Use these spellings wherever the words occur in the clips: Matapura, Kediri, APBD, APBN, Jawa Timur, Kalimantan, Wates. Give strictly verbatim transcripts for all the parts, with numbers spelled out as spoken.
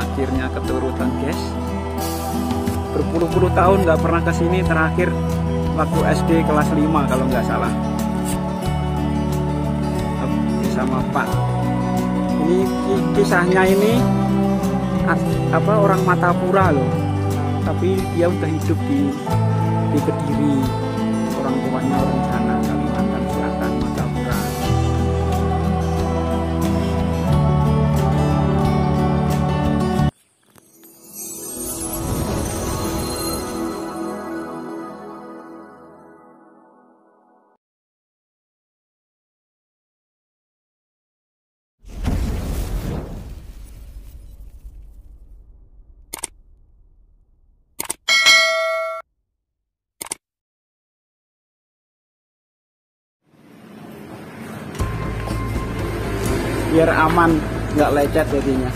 akhirnya keturutan, guys. Berpuluh-puluh tahun nggak pernah kesini, terakhir waktu S D kelas lima kalau nggak salah, sama Pak. Ini kisahnya ini apa, orang Matapura loh, tapi dia udah hidup di di Kediri, orang tuanya orang sana, Kalimantan Selatan, Matapura. Biar aman, nggak lecet jadinya.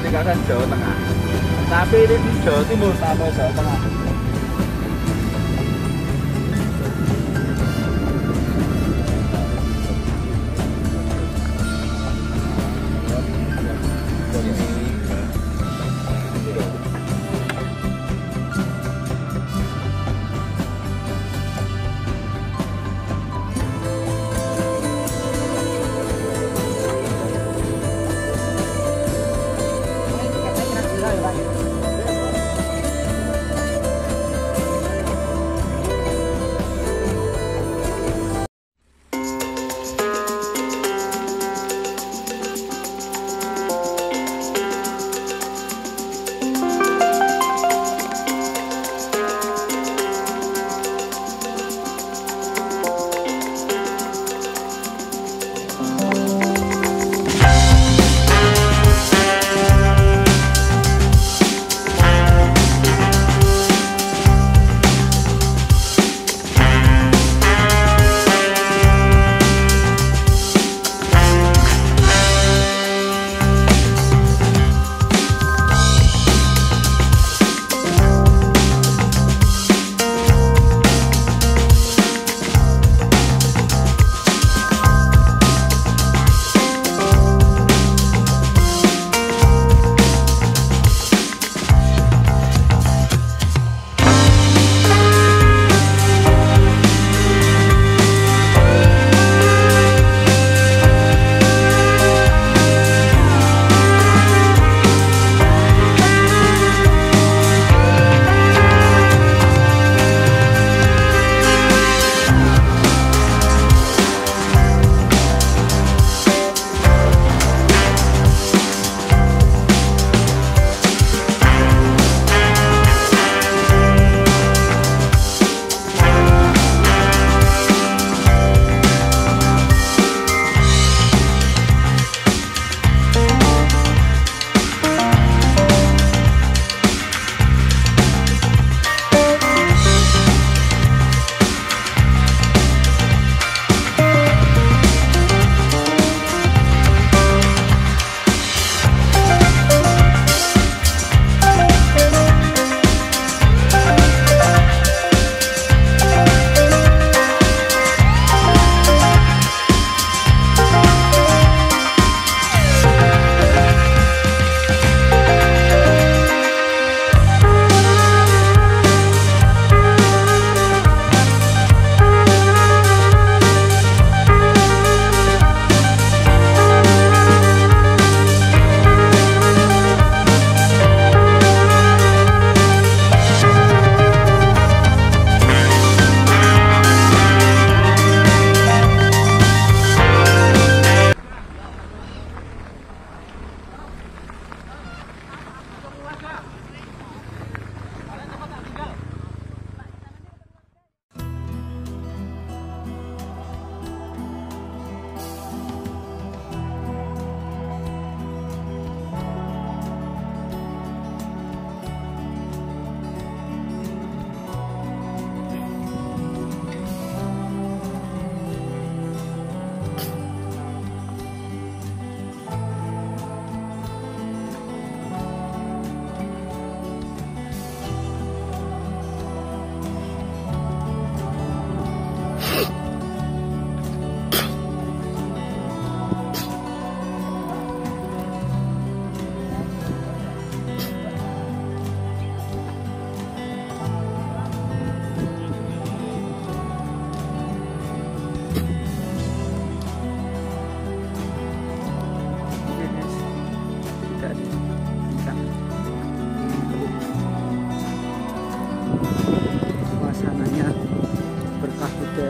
Dikatakan Jawa Tengah, tapi ini di Jawa Timur sama Jawa Tengah.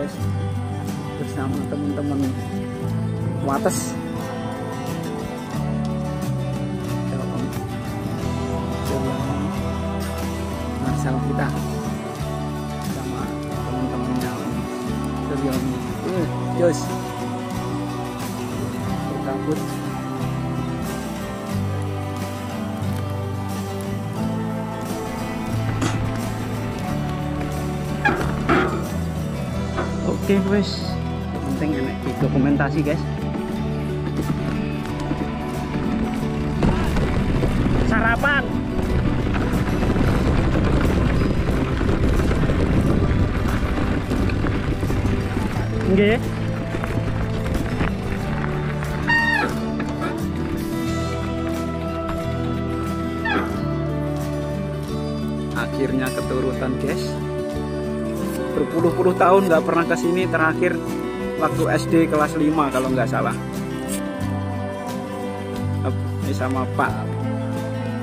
guys, bersama teman-teman Wates. Sama kita, sama teman-teman yang terjun, terus berkabut. Oke guys, penting enak dokumentasi guys. Sarapan. Oke. Akhirnya keturutan guys. Berpuluh-puluh tahun nggak pernah kesini, terakhir waktu S D kelas lima kalau nggak salah. Ini sama Pak.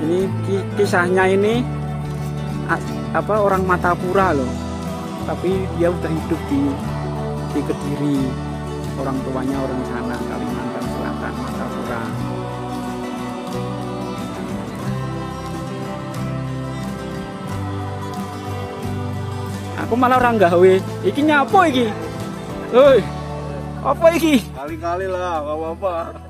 Ini kisahnya ini apa orang Matapura loh. Tapi dia udah hidup di di Kediri, orang tuanya orang sana, Kalimantan Selatan, Matapura. Aku malah orang gawe, iki nyapa iki? Hoi, apa iki? Kali-kali lah, gak apa-apa.